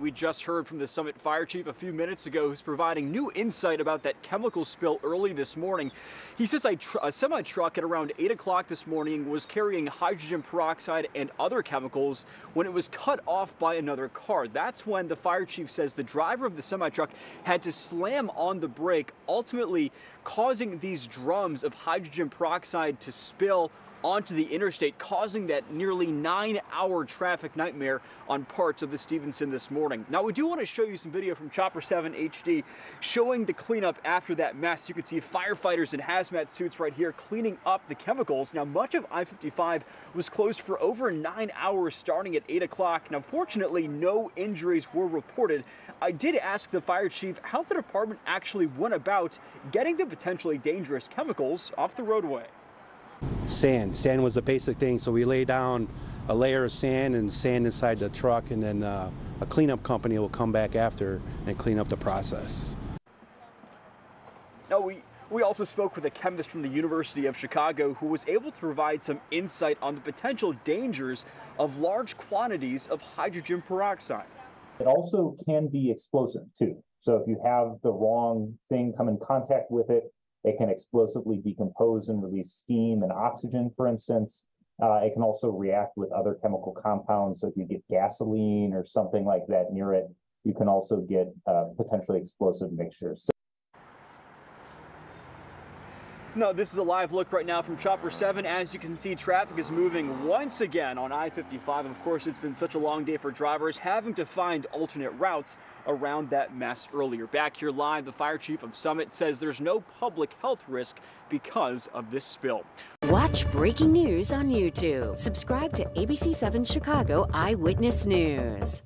We just heard from the Summit Fire Chief a few minutes ago, who's providing new insight about that chemical spill early this morning. He says a semi-truck at around 8 o'clock this morning was carrying hydrogen peroxide and other chemicals when it was cut off by another car. That's when the fire chief says the driver of the semi-truck had to slam on the brake, ultimately causing these drums of hydrogen peroxide to spill onto the interstate, causing that nearly 9-hour traffic nightmare on parts of the Stevenson this morning. Now, we do want to show you some video from Chopper 7 HD showing the cleanup after that mess. You can see firefighters in hazmat suits right here cleaning up the chemicals. Now, much of I-55 was closed for over 9 hours starting at 8 o'clock. Now, fortunately, no injuries were reported. I did ask the fire chief how the department actually went about getting the potentially dangerous chemicals off the roadway. Sand was the basic thing, so we lay down a layer of sand inside the truck, and then a cleanup company will come back after and clean up the process. Now, we also spoke with a chemist from the University of Chicago who was able to provide some insight on the potential dangers of large quantities of hydrogen peroxide. It also can be explosive too, so if you have the wrong thing come in contact with it, it can explosively decompose and release steam and oxygen, for instance. It can also react with other chemical compounds. So if you get gasoline or something like that near it, you can also get potentially explosive mixtures. So no, this is a live look right now from Chopper 7. As you can see, traffic is moving once again on I-55. Of course, it's been such a long day for drivers having to find alternate routes around that mess earlier. Back here live, the fire chief of Summit says there's no public health risk because of this spill. Watch breaking news on YouTube. Subscribe to ABC7 Chicago Eyewitness News.